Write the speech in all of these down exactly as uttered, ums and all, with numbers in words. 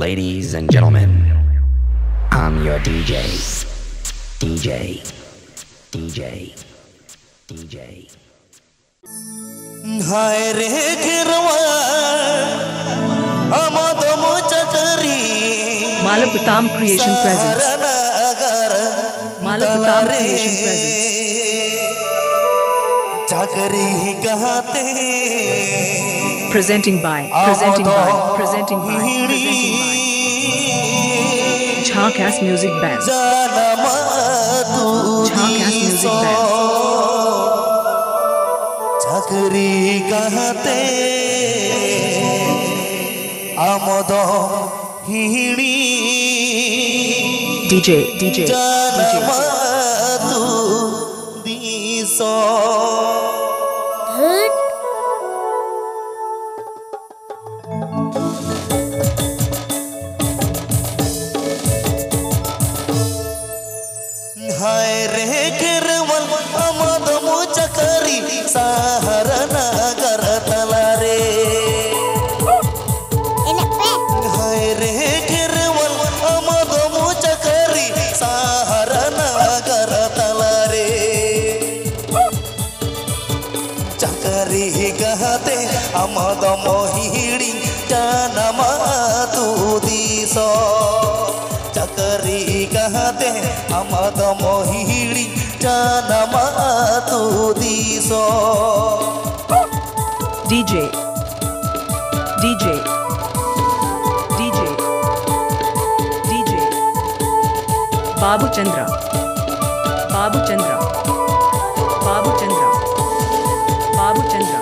Ladies and gentlemen, I'm your D J, D J, D J, D J. हाय रे गिरवा अमदम चटरी माला पोताम क्रिएशन प्रेजेंट्स माला पोताम क्रिएशन प्रेजेंट्स जागरी कहते presenting by presenting by presenting by presenting by Jhakas music band Jhakas music band झकरी कहते आमदो हिड़ी डीजे डीजे दिसो आमद मोहिड़ी जानमा तू दिसो चकरी कहते आमद मोहिड़ी जानमा तू दिसो DJ DJ DJ DJ Babu Chandra Babu Chandra Babu Chandra Babu Chandra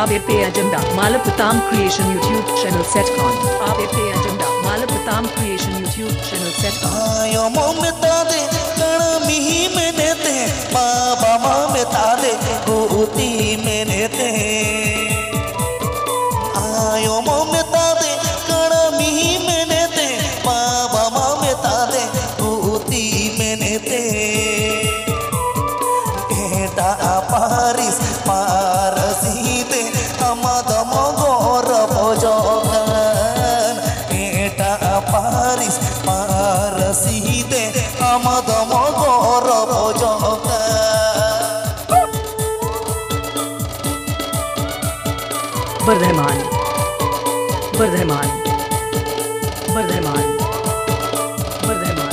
A B P agenda Mala Potam Creation YouTube channel set on A B P agenda Mala Potam Creation YouTube channel set on ayo mamta de kanami mene te baba mamta de bhuti mene te ayo mamta de kanami mene te baba mamta de bhuti mene te eta paris Bardhaman Bardhaman Bardhaman Bardhaman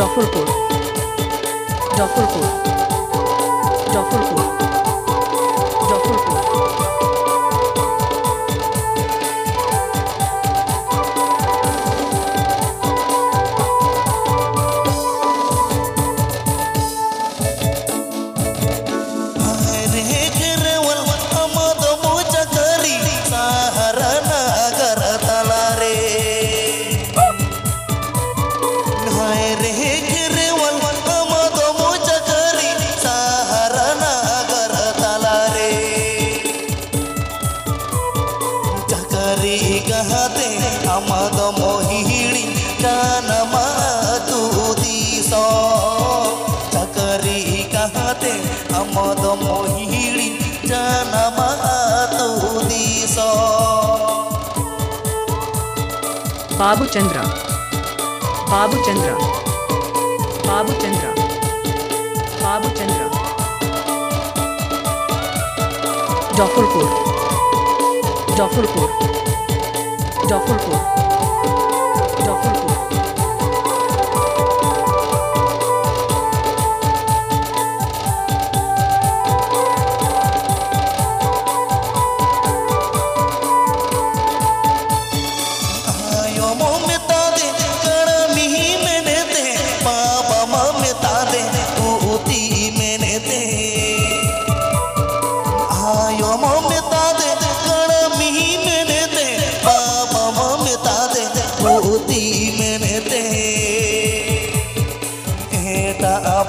Jafarpur Jafarpur Jafarpur Jafarpur Babu Chandra Babu Chandra Babu Chandra Babu Chandra Jafarpur Jafarpur Jafarpur Jafarpur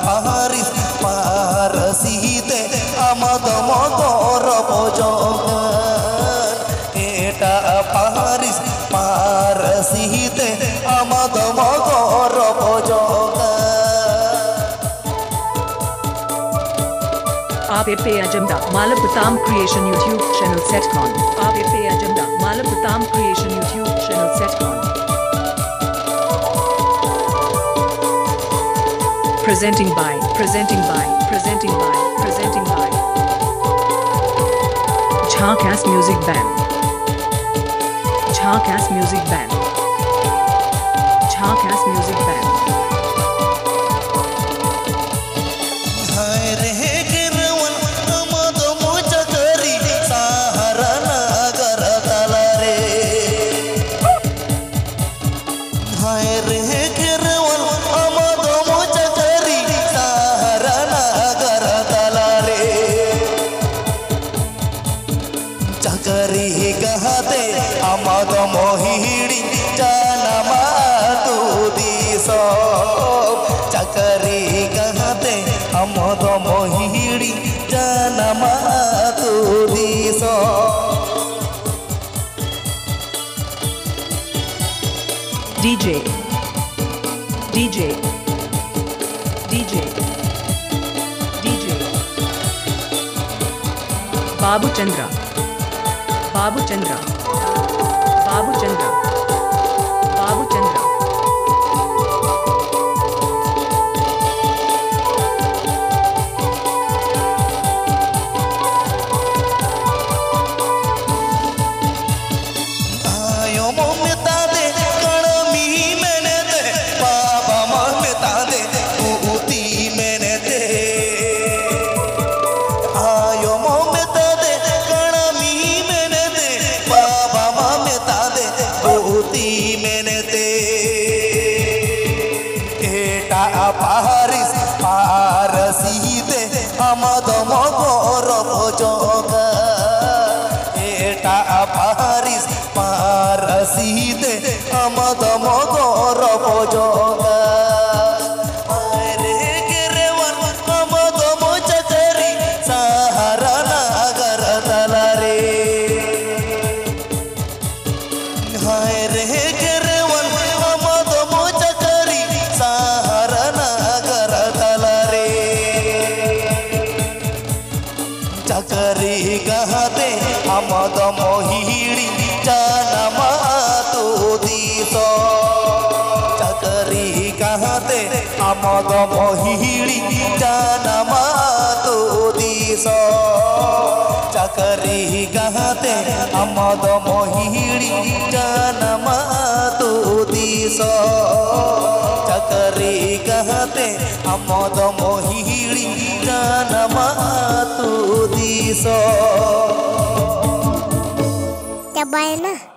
पारसी ते अमद मगर भजन A B P agenda Mala Potam Creation YouTube channel set on A B P agenda Mala Potam Creation YouTube channel set on presenting by presenting by presenting by presenting by Jhakas Music Band Jhakas Music Band Jhakas Music Band DJ DJ DJ DJ Babu Chandra Babu Chandra Babu Chandra Babu Chandra आमादा मोहिड़ी जानमा तो दिसो चकरी कहते आमादा मोहिड़ी जानमा तो दिसो चकरी कहते आमादा मोहिड़ी जानमा तो दिसो क्या bye ना।